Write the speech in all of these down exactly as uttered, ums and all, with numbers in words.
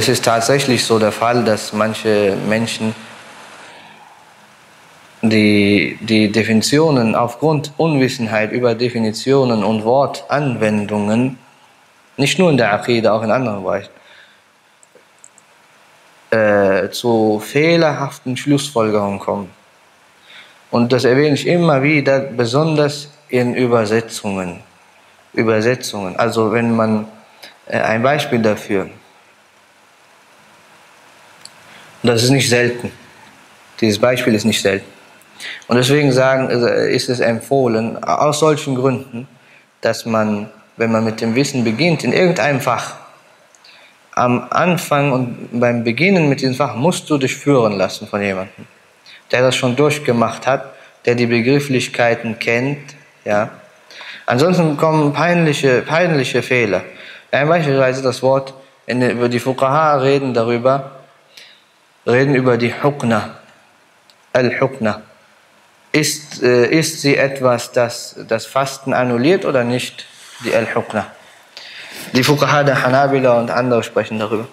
es ist tatsächlich so der Fall, dass manche Menschen die, die Definitionen aufgrund Unwissenheit über Definitionen und Wortanwendungen, nicht nur in der Akida, auch in anderen Bereichen, äh, zu fehlerhaften Schlussfolgerungen kommen. Und das erwähne ich immer wieder, besonders in Übersetzungen. Übersetzungen. Also wenn man äh, ein Beispiel dafür, das ist nicht selten. Dieses Beispiel ist nicht selten. Und deswegen sagen, ist es empfohlen, aus solchen Gründen, dass man, wenn man mit dem Wissen beginnt, in irgendeinem Fach, am Anfang und beim Beginnen mit diesem Fach musst du dich führen lassen von jemandem, der das schon durchgemacht hat, der die Begrifflichkeiten kennt. Ja. Ansonsten kommen peinliche, peinliche Fehler. Ja, beispielsweise das Wort, über die Fuqaha reden darüber, reden über die Huqna. Al-Huqna. Ist, äh, ist sie etwas, das das Fasten annulliert oder nicht? Die Al-Huqna. Die Fukahada Hanabila und andere sprechen darüber.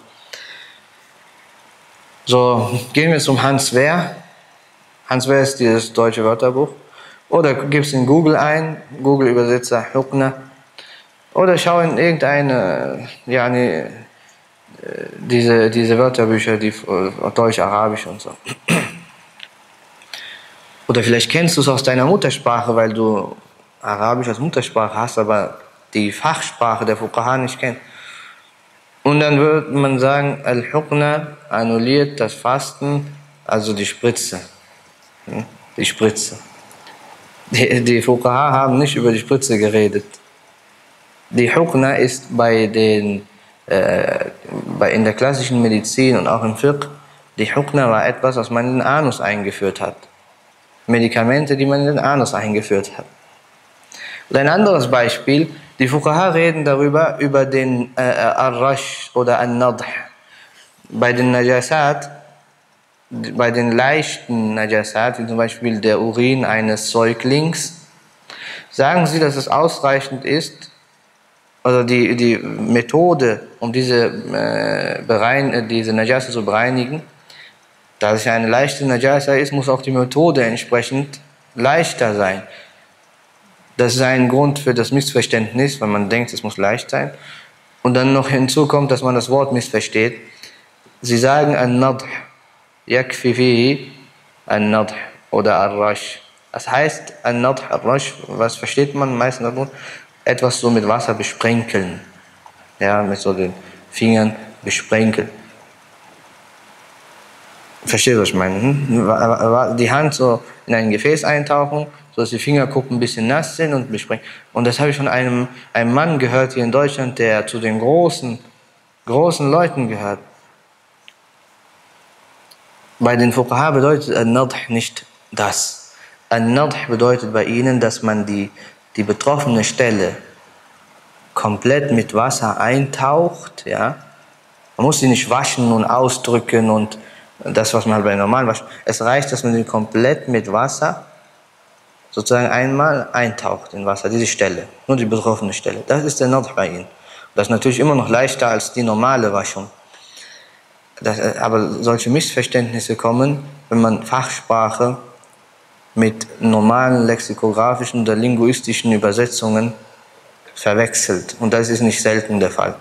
So, gehen wir zum Hans Wehr. Hans Wehr ist dieses deutsche Wörterbuch. Oder gibst in Google ein, Google-Übersetzer Huqna. Oder schau in irgendeine, ja, eine, diese, diese Wörterbücher, die Deutsch, Arabisch und so. Oder vielleicht kennst du es aus deiner Muttersprache, weil du Arabisch als Muttersprache hast, aber die Fachsprache der Fuqaha nicht kennst. Und dann würde man sagen, Al-Huqna annulliert das Fasten, also die Spritze. Die Spritze. Die, die Fuqaha haben nicht über die Spritze geredet. Die Huqna ist bei den, äh, bei, in der klassischen Medizin und auch im Fiqh, die Huqna war etwas, was man in den Anus eingeführt hat. Medikamente, die man in den Anus eingeführt hat. Und ein anderes Beispiel, die Fuqaha reden darüber, über den äh, Ar-Rash oder An-Nadh. Bei den Najasat, bei den leichten Najasat, wie zum Beispiel der Urin eines Säuglings, sagen sie, dass es ausreichend ist, also die, die Methode, um diese, äh, berein, diese Najasa zu bereinigen, da es ja eine leichte Najasa ist, muss auch die Methode entsprechend leichter sein. Das ist ein Grund für das Missverständnis, weil man denkt, es muss leicht sein. Und dann noch hinzu kommt, dass man das Wort missversteht. Sie sagen An-Nadh, yakfi fihi An-Nadh oder ar-Rash. Das heißt An-Nadh, ar-Rash, was versteht man meistens darunter? Etwas so mit Wasser besprenkeln. Ja, mit so den Fingern besprenkeln. Versteht ihr, was ich meine? Die Hand so in ein Gefäß eintauchen, sodass die Fingerkuppen ein bisschen nass sind und besprengen. Und das habe ich von einem, einem Mann gehört hier in Deutschland, der zu den großen, großen Leuten gehört. Bei den Fuqaha bedeutet An-Nadh nicht das. An-Nadh bedeutet bei ihnen, dass man die, die betroffene Stelle komplett mit Wasser eintaucht. Ja? Man muss sie nicht waschen und ausdrücken und das, was man halt bei normalen Waschen, es reicht, dass man den komplett mit Wasser sozusagen einmal eintaucht in Wasser, diese Stelle, nur die betroffene Stelle. Das ist der Nadh bei ihnen. Das ist natürlich immer noch leichter als die normale Waschung. Das, aber solche Missverständnisse kommen, wenn man Fachsprache mit normalen lexikografischen oder linguistischen Übersetzungen verwechselt. Und das ist nicht selten der Fall.